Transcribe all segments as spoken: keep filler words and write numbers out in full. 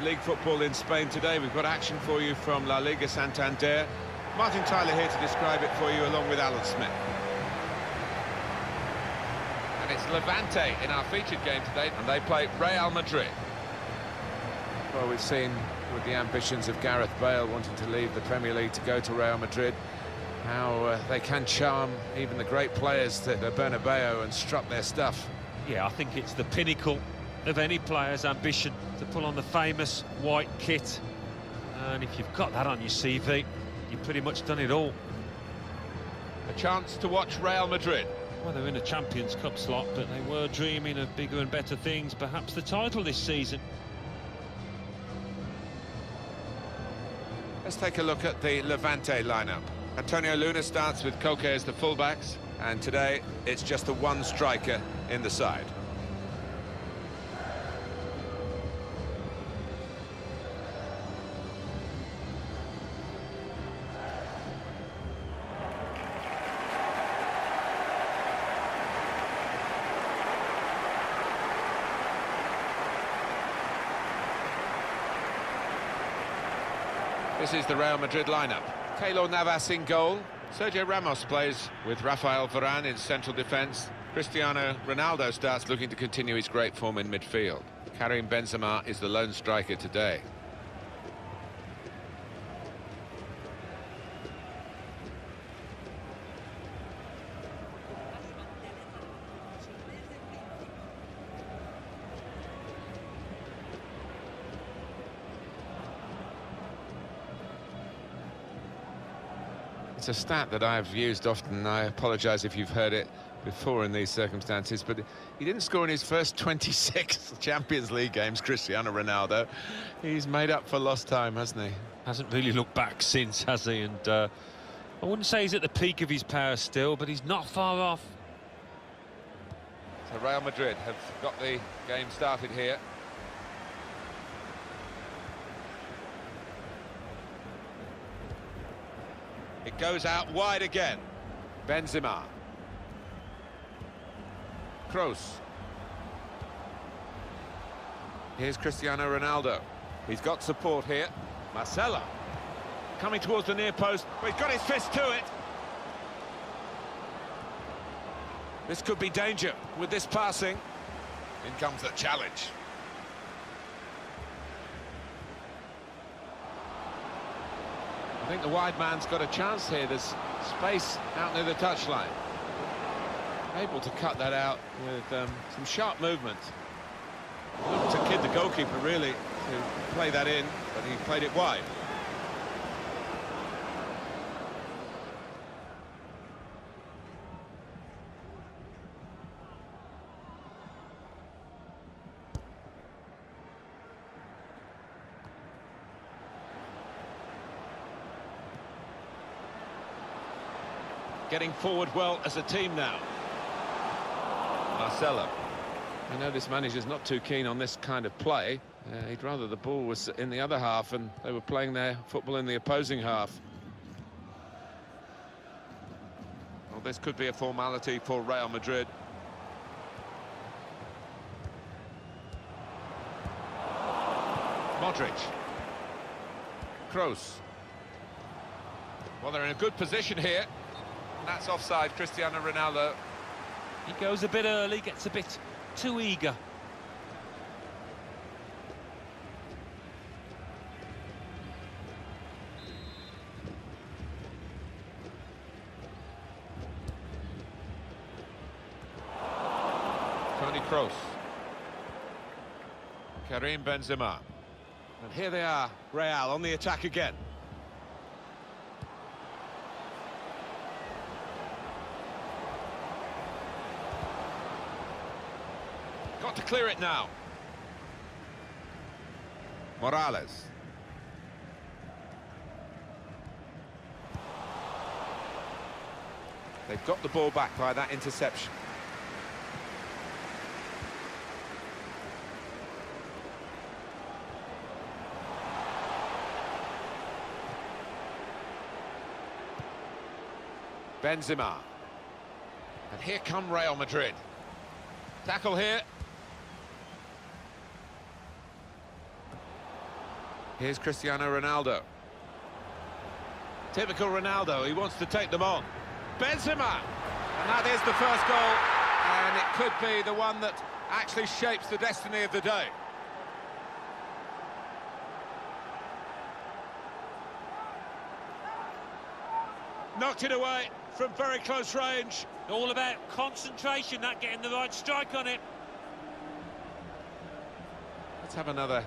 at league football in Spain today. We've got action for you from La Liga Santander. Martin Tyler here to describe it for you, along with Alan Smith. And it's Levante in our featured game today, and they play Real Madrid. Well, we've seen with the ambitions of Gareth Bale wanting to leave the Premier League to go to Real Madrid, how uh, they can charm even the great players to the Bernabeu and strut their stuff. Yeah, I think it's the pinnacle of any player's ambition to pull on the famous white kit. And if you've got that on your C V, you've pretty much done it all. A chance to watch Real Madrid. Well, they're in a Champions Cup slot, but they were dreaming of bigger and better things, perhaps the title this season. Let's take a look at the Levante lineup. Antonio Luna starts with Koke as the fullbacks, and today it's just the one striker in the side. This is the Real Madrid lineup. Keylor Navas in goal. Sergio Ramos plays with Rafael Varane in central defence. Cristiano Ronaldo starts, looking to continue his great form in midfield. Karim Benzema is the lone striker today. It's a stat that I've used often, and I apologise if you've heard it before in these circumstances, but he didn't score in his first twenty-six Champions League games, Cristiano Ronaldo. He's made up for lost time, hasn't he? Hasn't really looked back since, has he? And uh, I wouldn't say he's at the peak of his power still, but he's not far off. So Real Madrid have got the game started here. It goes out wide again. Benzema. Kroos. Here's Cristiano Ronaldo. He's got support here. Marcelo. Coming towards the near post, but he's got his fist to it. This could be danger with this passing. In comes the challenge. I think the wide man's got a chance here. There's space out near the touchline. Able to cut that out with um, some sharp movement. Looked to kid the goalkeeper, really, to play that in, but he played it wide. Getting forward well as a team now. Marcelo. I know this manager's not too keen on this kind of play. Uh, he'd rather the ball was in the other half and they were playing their football in the opposing half. Well, this could be a formality for Real Madrid. Modric. Kroos. Well, they're in a good position here. That's offside, Cristiano Ronaldo. He goes a bit early, gets a bit too eager. Toni Kroos. Karim Benzema. And here they are, Real on the attack again. Got to clear it now. Morales. They've got the ball back by that interception. Benzema. And here come Real Madrid. Tackle here. Here's Cristiano Ronaldo. Typical Ronaldo, he wants to take them on. Benzema! And that is the first goal, and it could be the one that actually shapes the destiny of the day. Knocked it away from very close range. All about concentration, that getting the right strike on it. Let's have another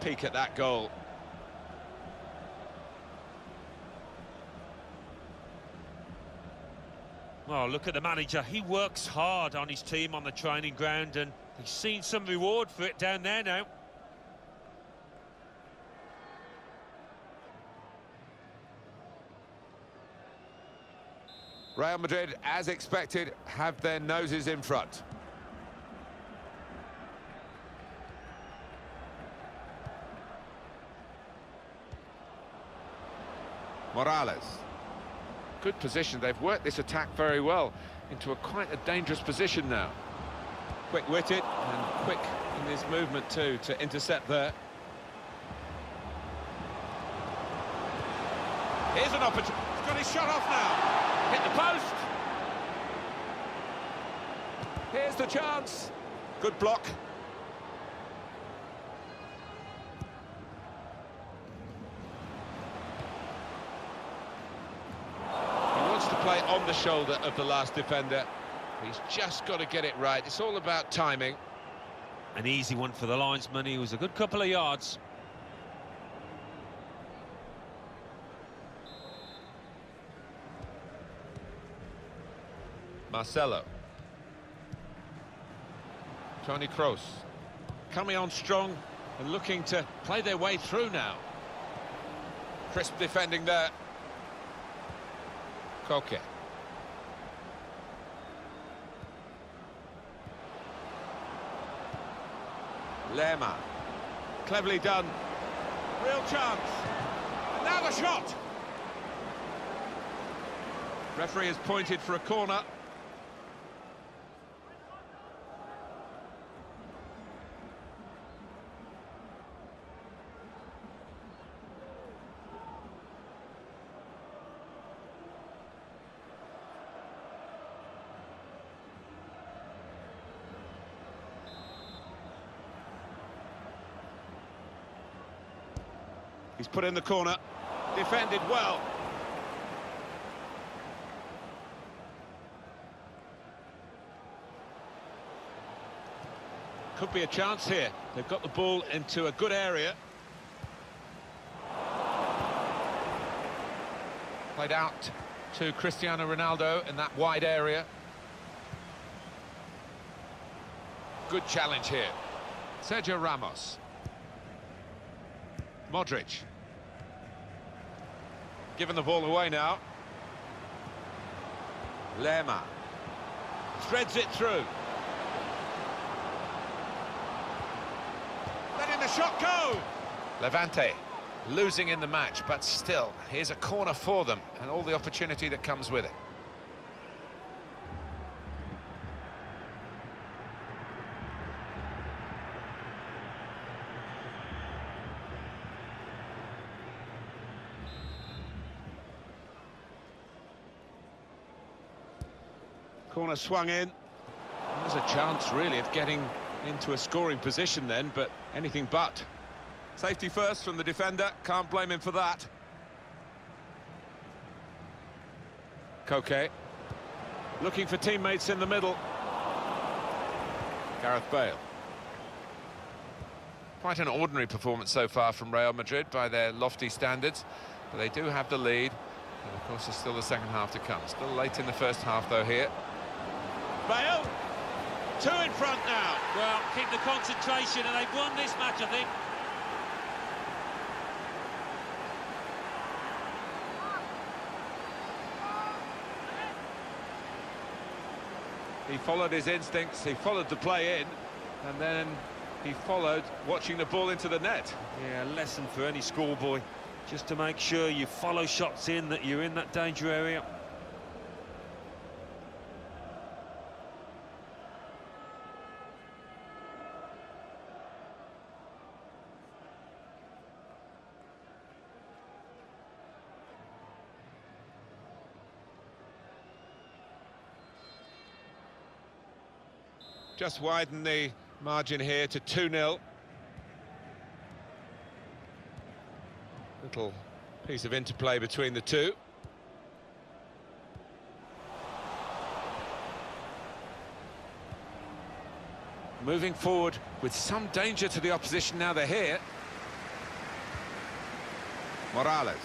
peek at that goal. Oh, look at the manager. He works hard on his team on the training ground, and he's seen some reward for it down there now. Real Madrid, as expected, have their noses in front. Morales. Good position. They've worked this attack very well into a quite a dangerous position now. Quick-witted and quick in his movement too to intercept there. Here's an opportunity. He's got his shot off now. Hit the post. Here's the chance. Good block. Play on the shoulder of the last defender. He's just got to get it right. It's all about timing. An easy one for the linesman. He was a good couple of yards. Marcelo. Toni Kroos. Coming on strong and looking to play their way through now. Crisp defending there. Koke. Lerma. Cleverly done. Real chance. And now the shot. Referee has pointed for a corner. He's put in the corner, defended well. Could be a chance here. They've got the ball into a good area. Played out to Cristiano Ronaldo in that wide area. Good challenge here. Sergio Ramos. Modric. Given the ball away now. Lerma. Threads it through. Letting the shot go! Levante losing in the match, but still, here's a corner for them and all the opportunity that comes with it. Corner swung in. There's a chance, really, of getting into a scoring position then, but anything but. Safety first from the defender. Can't blame him for that. Koke. Looking for teammates in the middle. Gareth Bale. Quite an ordinary performance so far from Real Madrid by their lofty standards, but they do have the lead. And of course, there's still the second half to come. Still late in the first half, though, here. Bale, two in front now. Well, keep the concentration, and they've won this match, I think. He followed his instincts, he followed the play in, and then he followed watching the ball into the net. Yeah, a lesson for any schoolboy, just to make sure you follow shots in, that you're in that danger area. just widen the margin here to two nil. Little piece of interplay between the two. Moving forward with some danger to the opposition now they're here. Morales.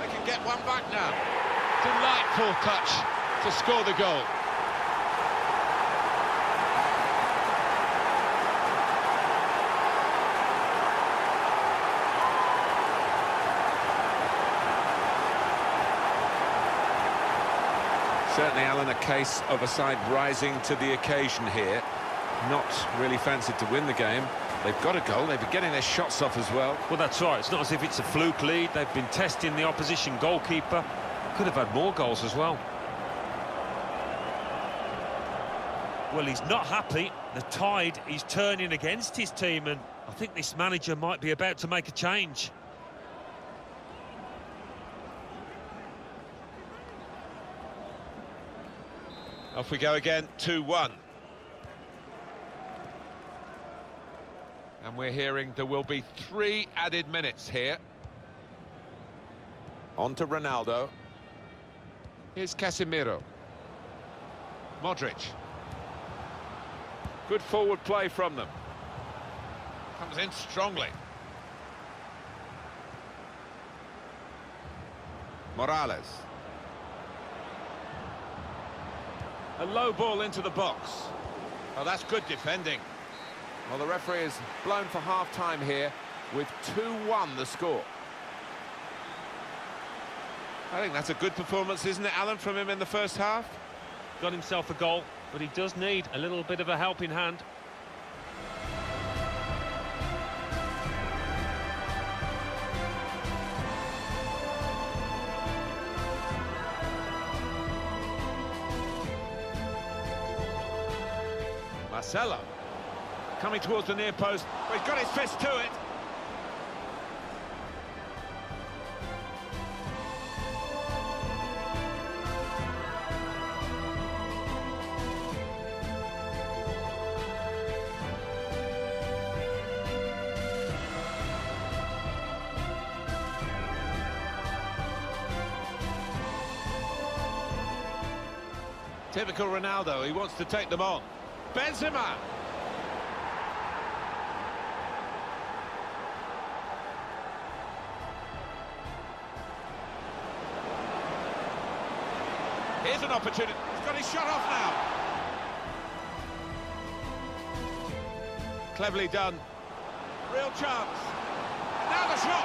They can get one back now. Delightful touch to score the goal. Certainly, Alan, a case of a side rising to the occasion here. Not really fancied to win the game. They've got a goal, they've been getting their shots off as well. Well, that's right, it's not as if it's a fluke lead. They've been testing the opposition goalkeeper. Could have had more goals as well. Well, he's not happy. The tide is turning against his team, and I think this manager might be about to make a change. Off we go again, two one. And we're hearing there will be three added minutes here. On to Ronaldo. Here's Casemiro. Modric. Good forward play from them. Comes in strongly. Morales. A low ball into the box. Oh, that's good defending. Well, the referee is blown for half-time here with two one the score. I think that's a good performance, isn't it, Alan, from him in the first half? Got himself a goal, but he does need a little bit of a helping hand. Marcelo, coming towards the near post, but he's got his fist to it. Typical Ronaldo, he wants to take them on. Benzema. Here's an opportunity. He's got his shot off now. Cleverly done. Real chance. Now the shot.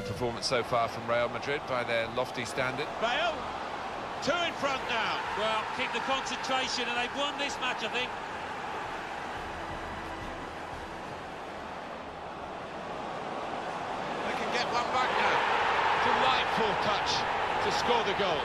Performance so far from Real Madrid by their lofty standard. Bale, two in front now. Well, keep the concentration and they've won this match, I think. They can get one back now. Delightful touch to score the goal.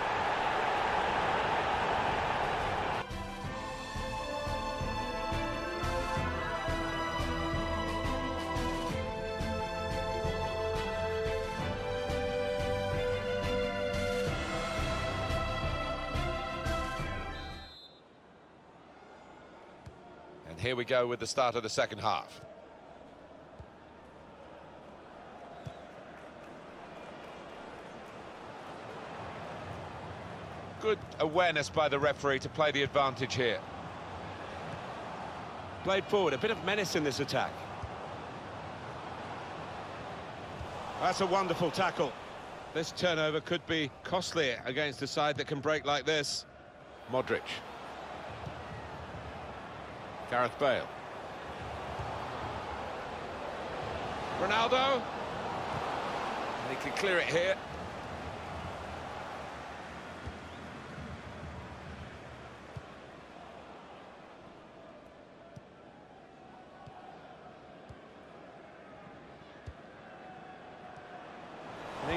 Here we go with the start of the second half. Good awareness by the referee to play the advantage here. Played forward, a bit of menace in this attack. That's a wonderful tackle. This turnover could be costly against a side that can break like this. Modric. Gareth Bale. Ronaldo. And he can clear it here.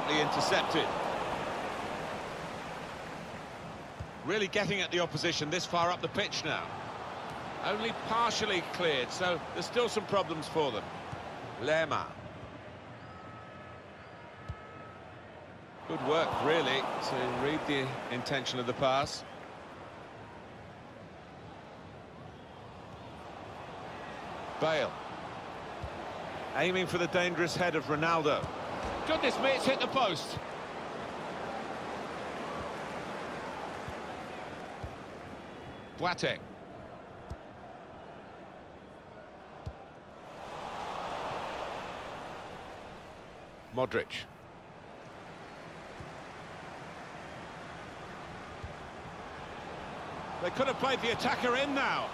brilliantly intercepted. Really getting at the opposition this far up the pitch now. Only partially cleared, so there's still some problems for them. Lerma. Good work, really, to read the intention of the pass. Bale. Aiming for the dangerous head of Ronaldo. Goodness me, it's hit the post. Boateng. Modric. They could have played the attacker in now.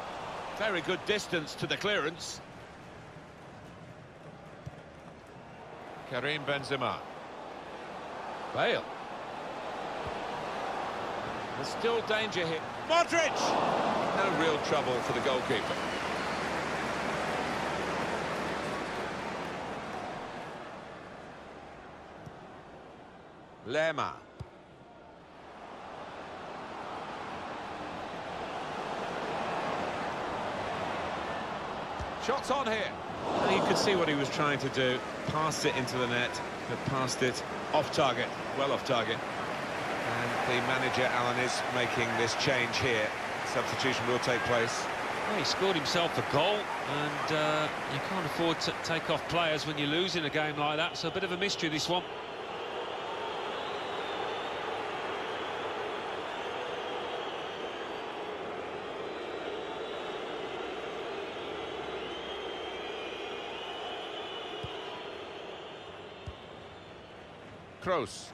Very good distance to the clearance. Karim Benzema. Bale. There's still danger here. Modric! No real trouble for the goalkeeper. Lerma. Shots on here. And you could see what he was trying to do. Passed it into the net, but passed it off target, well off target. And the manager, Alan, is making this change here. Substitution will take place. Well, he scored himself a goal, and uh, you can't afford to take off players when you lose in a game like that, so a bit of a mystery, this one. Kroos.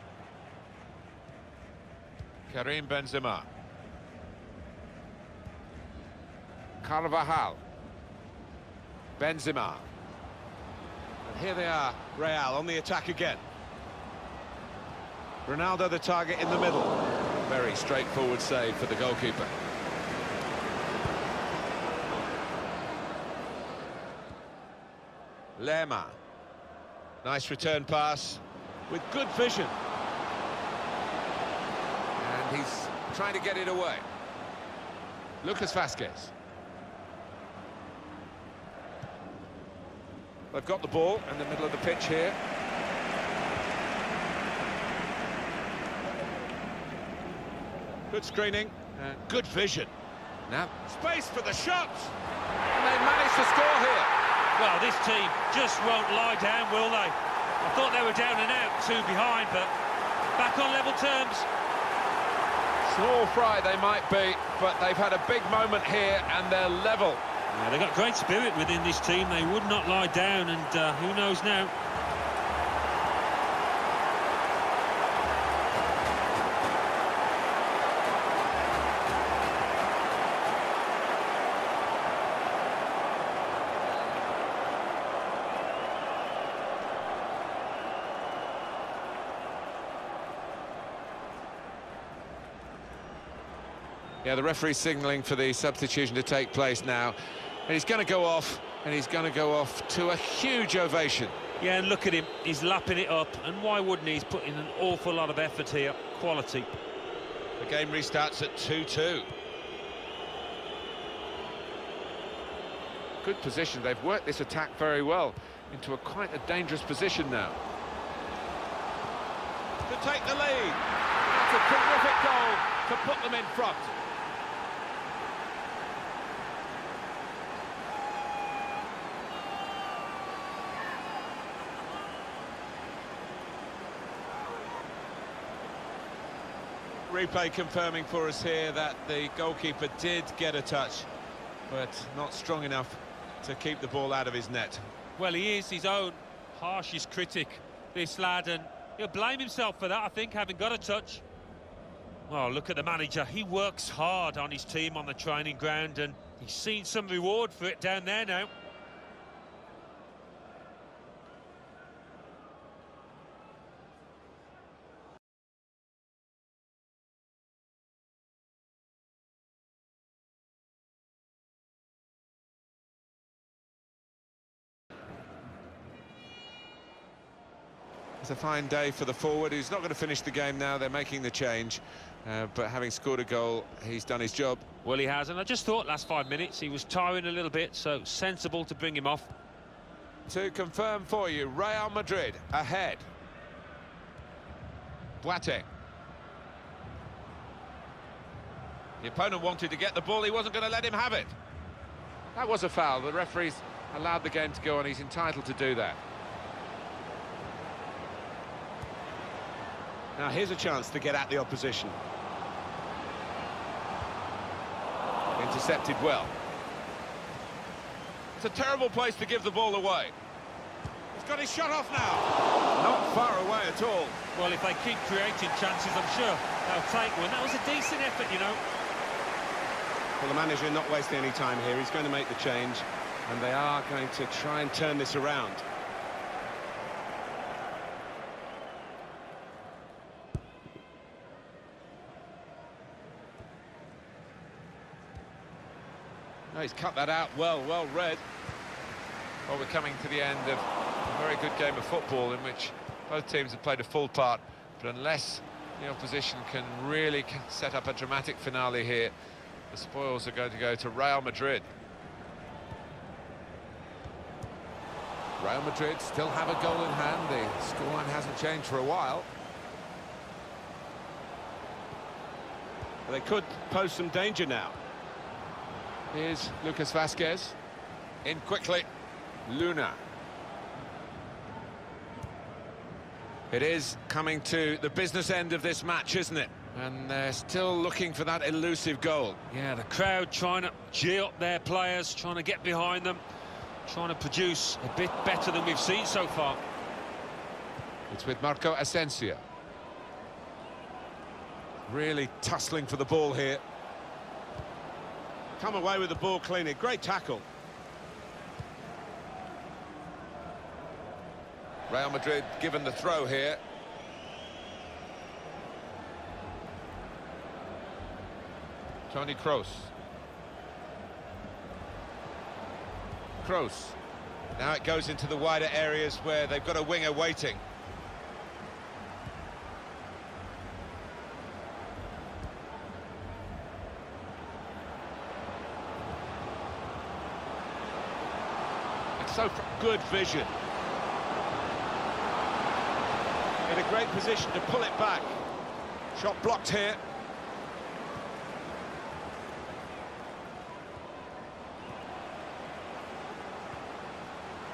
Karim Benzema. Carvajal. Benzema. And here they are, Real on the attack again. Ronaldo the target in the middle. Very straightforward save for the goalkeeper. Lerma. Nice return pass. With good vision. And he's trying to get it away. Lucas Vázquez. They've got the ball in the middle of the pitch here. Good screening. Uh, good vision. Now, space for the shot. And they managed to score here. Well, this team just won't lie down, will they? I thought they were down and out, two behind, but back on level terms. Small fry they might be, but they've had a big moment here, and they're level. Yeah, they've got great spirit within this team. They would not lie down, and uh, who knows now? Yeah, the referee's signalling for the substitution to take place now. And he's going to go off, and he's going to go off to a huge ovation. Yeah, and look at him. He's lapping it up. And why wouldn't he? He's put in an awful lot of effort here. Quality. The game restarts at two two. Good position. They've worked this attack very well into a quite a dangerous position now. To take the lead. That's a terrific goal to put them in front. Replay confirming for us here that the goalkeeper did get a touch, but not strong enough to keep the ball out of his net. Well, he is his own harshest critic, this lad, and he'll blame himself for that, I think, having got a touch. Well, look at the manager. He works hard on his team on the training ground, and he's seen some reward for it down there now. It's a fine day for the forward, who's not going to finish the game now. They're making the change, uh, but having scored a goal, he's done his job. Well, he has, and I just thought last five minutes he was tiring a little bit, so sensible to bring him off. To confirm for you, Real Madrid ahead. Boateng. The opponent wanted to get the ball, he wasn't going to let him have it. That was a foul. The referee's allowed the game to go on, he's entitled to do that. Now here's a chance to get at the opposition. Intercepted well. It's a terrible place to give the ball away. He's got his shot off now. Not far away at all. Well, if they keep creating chances, I'm sure they'll take one. That was a decent effort, you know. Well, the manager not wasting any time here. He's going to make the change, and they are going to try and turn this around. No, he's cut that out well, well read. Well, we're coming to the end of a very good game of football in which both teams have played a full part, but unless the opposition can really set up a dramatic finale here, the spoils are going to go to Real Madrid. Real Madrid still have a goal in hand. The scoreline hasn't changed for a while. They could pose some danger now. Here's Lucas Vázquez. In quickly. Luna. It is coming to the business end of this match, isn't it? And they're still looking for that elusive goal. Yeah, the crowd trying to gee up their players, trying to get behind them, trying to produce a bit better than we've seen so far. It's with Marco Asensio. Really tussling for the ball here. Come away with the ball cleanly. Great tackle. Real Madrid given the throw here. Toni Kroos. Kroos. Now it goes into the wider areas where they've got a winger waiting. It's so good vision. In a great position to pull it back. Shot blocked here.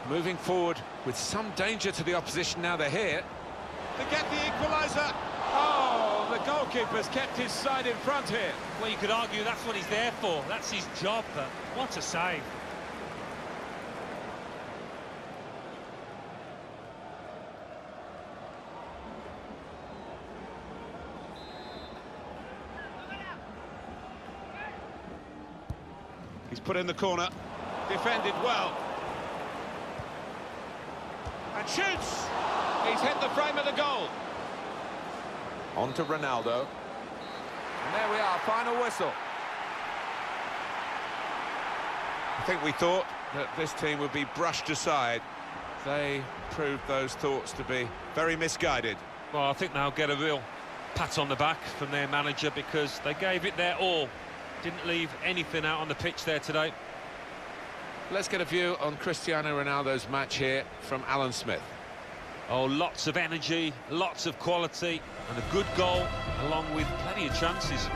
Moving forward with some danger to the opposition now they're here. To get the equaliser. Oh, the goalkeeper's kept his side in front here. Well, you could argue that's what he's there for. That's his job, but what a save. He's put in the corner. Defended well. And shoots! He's hit the frame of the goal. On to Ronaldo. And there we are, final whistle. I think we thought that this team would be brushed aside. They proved those thoughts to be very misguided. Well, I think they'll get a real pat on the back from their manager because they gave it their all. Didn't leave anything out on the pitch there today. Let's get a view on Cristiano Ronaldo's match here from Alan Smith. Oh, lots of energy, lots of quality, and a good goal, along with plenty of chances.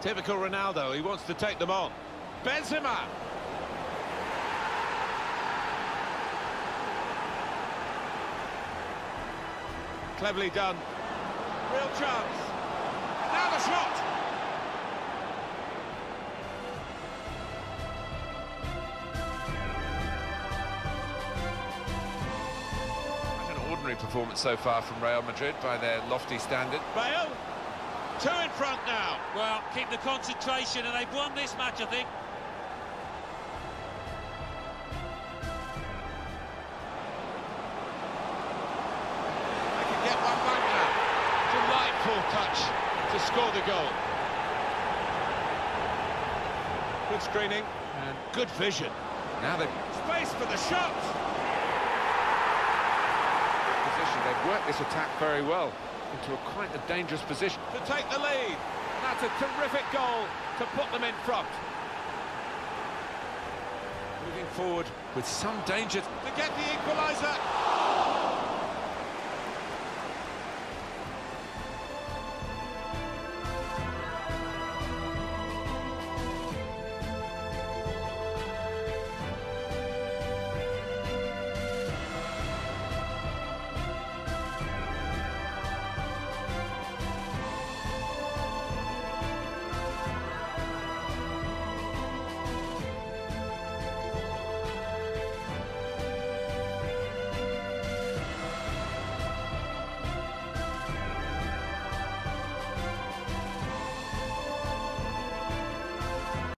Typical Ronaldo, he wants to take them on. Benzema! Cleverly done. Real chance. Now the shot. That's an ordinary performance so far from Real Madrid by their lofty standard. Bale, two in front now. Well, keep the concentration, and they've won this match, I think. Touch. score the goal. Good screening and good vision. Now the space for the shot. Position. They've worked this attack very well into a quite a dangerous position to take the lead. That's a terrific goal to put them in front. Moving forward with some danger to get the equaliser.